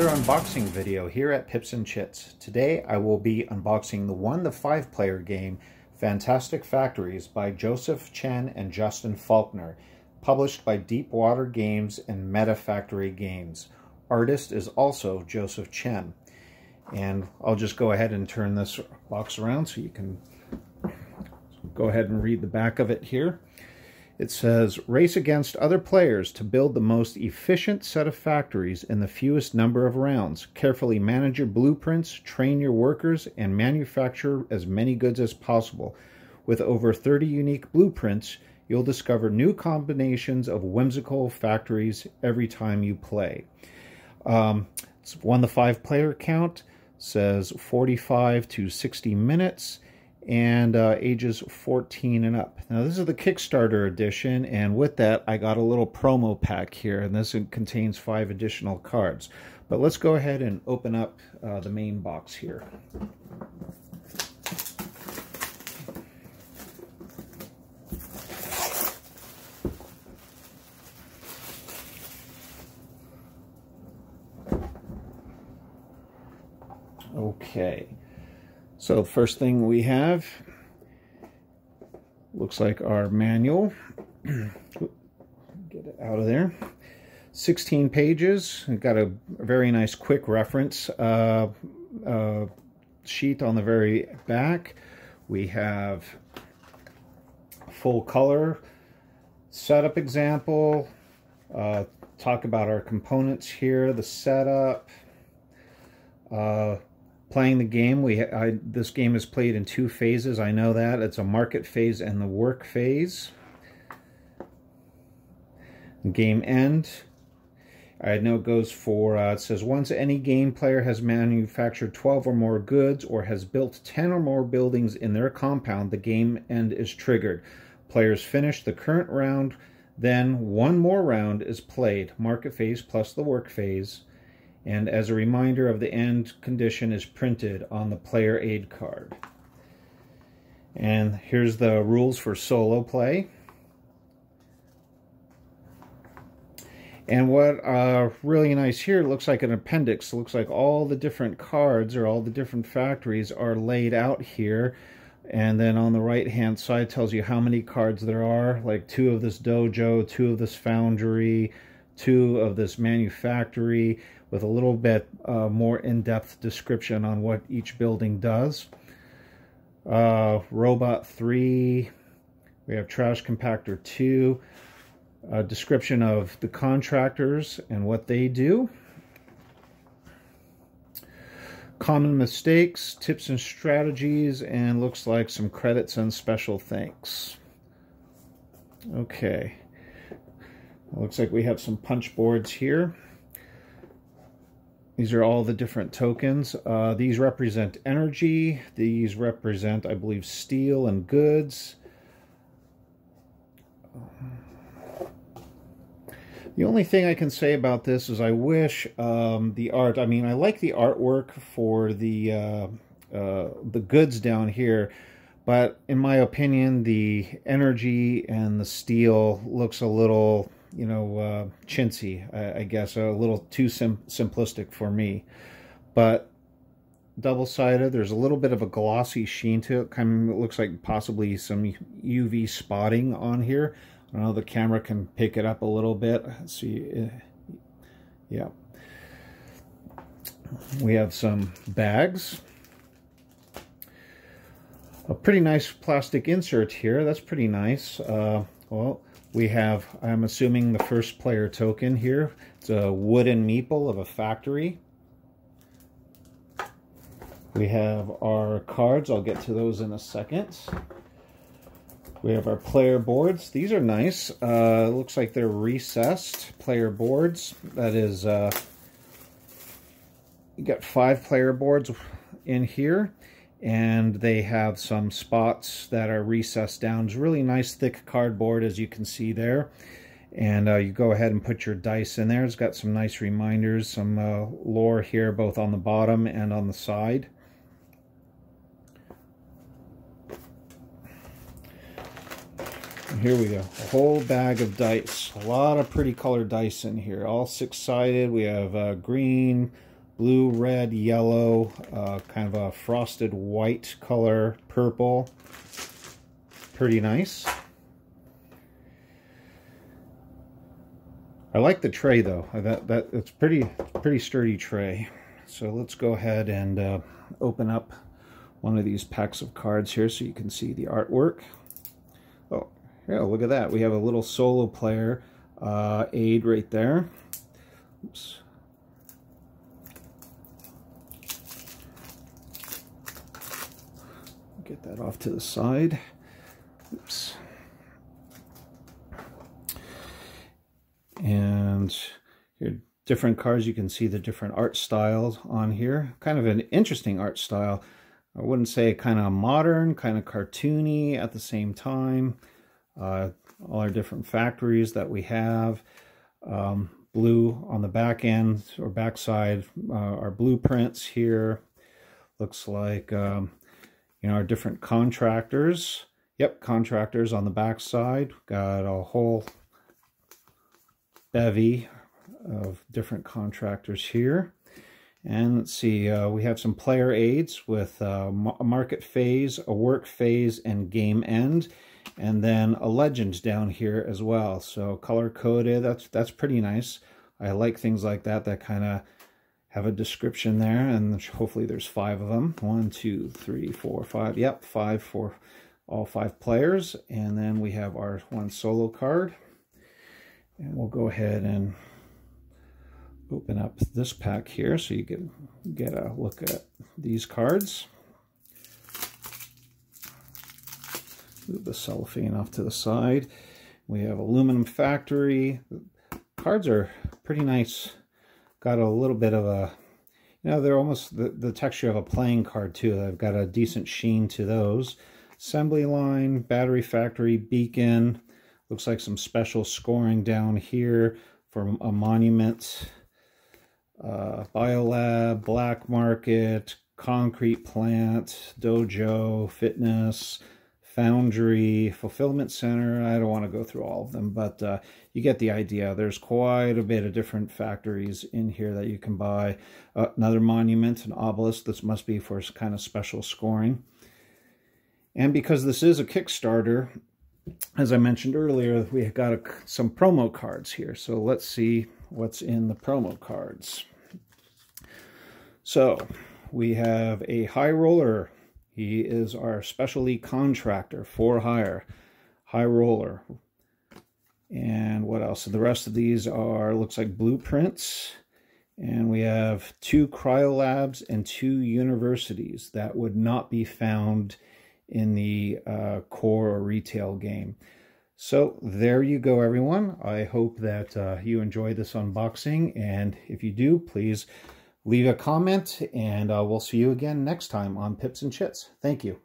another unboxing video here at Pips and Chits. Today I will be unboxing the 1 to 5 player game Fantastic Factories by Joseph Chen and Justin Faulkner, published by Deepwater Games and Metafactory Games. Artist is also Joseph Chen. And I'll just go ahead and turn this box around so you can go ahead and read the back of it here. It says, race against other players to build the most efficient set of factories in the fewest number of rounds. Carefully manage your blueprints, train your workers, and manufacture as many goods as possible. With over 30 unique blueprints, you'll discover new combinations of whimsical factories every time you play. It's 1 to 5 player count. It says 45 to 60 minutes. And ages 14 and up. Now this is the Kickstarter edition, and with that I got a little promo pack here, and this contains 5 additional cards. But let's go ahead and open up the main box here. Okay. So first thing we have looks like our manual. Get it out of there. 16 pages. We've got a very nice quick reference sheet on the very back. We have full color setup example. Talk about our components here. The setup. Playing the game, this game is played in 2 phases. I know that. It's a market phase and the work phase. Game end. I know it goes for, it says, once any game player has manufactured 12 or more goods or has built 10 or more buildings in their compound, the game end is triggered. Players finish the current round, then 1 more round is played. Market phase plus the work phase. And as a reminder of the end condition is printed on the player aid card. And here's the rules for solo play. And what really nice here, looks like an appendix. It looks like all the different cards or all the different factories are laid out here. And then on the right hand side tells you how many cards there are, like 2 of this dojo, 2 of this foundry, 2 of this manufactory, with a little bit more in-depth description on what each building does. Robot 3, we have Trash Compactor 2, a description of the contractors and what they do. Common mistakes, tips and strategies, and looks like some credits and special thanks. Okay, looks like we have some punch boards here. These are all the different tokens. These represent energy. These represent, I believe, steel and goods. The only thing I can say about this is I wish the art, I mean, I like the artwork for the goods down here, but in my opinion, the energy and the steel looks a little, you know, chintzy, I guess, a little too simplistic for me. But double-sided, there's a little bit of a glossy sheen to it. Kind of looks like possibly some UV spotting on here. I don't know, the camera can pick it up a little bit. Let's see. Yeah. We have some bags. A pretty nice plastic insert here. That's pretty nice. Well, we have, I'm assuming, the first player token here. It's a wooden meeple of a factory. We have our cards. I'll get to those in a second. We have our player boards. These are nice. Looks like they're recessed player boards. That is, you got 5 player boards in here. And they have some spots that are recessed down. It's really nice thick cardboard, as you can see there. And you go ahead and put your dice in there. It's got some nice reminders, some lore here, both on the bottom and on the side. And here we go, a whole bag of dice. A lot of pretty colored dice in here, all 6-sided. We have green, blue, red, yellow, kind of a frosted white color, purple. Pretty nice. I like the tray though. That's pretty sturdy tray. So let's go ahead and open up one of these packs of cards here so you can see the artwork. Oh, yeah, look at that. We have a little solo player aid right there. Oops. Get that off to the side. Oops. And your different cards, you can see the different art styles on here. Kind of an interesting art style. I wouldn't say kind of modern, kind of cartoony at the same time. All our different factories that we have. Blue on the back end or back side. Our blueprints here. Looks like you know, our different contractors. Yep, contractors on the back side. Got a whole bevy of different contractors here. And let's see, we have some player aids with a market phase, a work phase, and game end, and then a legend down here as well. So color-coded, that's pretty nice. I like things like that kind of have a description there, and hopefully there's 5 of them. 1, 2, 3, 4, 5. Yep, 5 for all 5 players. And then we have our one solo card. And we'll go ahead and open up this pack here so you can get a look at these cards. Move the cellophane off to the side. We have Aluminum Factory. Cards are pretty nice. Got a little bit of a, you know, they're almost the texture of a playing card too. They've got a decent sheen to those. Assembly Line, Battery Factory, Beacon. Looks like some special scoring down here for a monument. Biolab, Black Market, Concrete Plant, Dojo, Fitness, Foundry, Fulfillment Center. I don't want to go through all of them, but you get the idea. There's quite a bit of different factories in here that you can buy. Another monument, an obelisk. This must be for kind of special scoring. And because this is a Kickstarter, as I mentioned earlier, we got some promo cards here. So let's see what's in the promo cards. So we have a high roller. He is our specialty contractor for hire. High roller. And what else? So the rest of these are, looks like blueprints. And we have 2 cryolabs and 2 universities that would not be found in the core or retail game. So there you go, everyone. I hope that you enjoyed this unboxing, and if you do, please leave a comment, and we'll see you again next time on Pips and Chits. Thank you.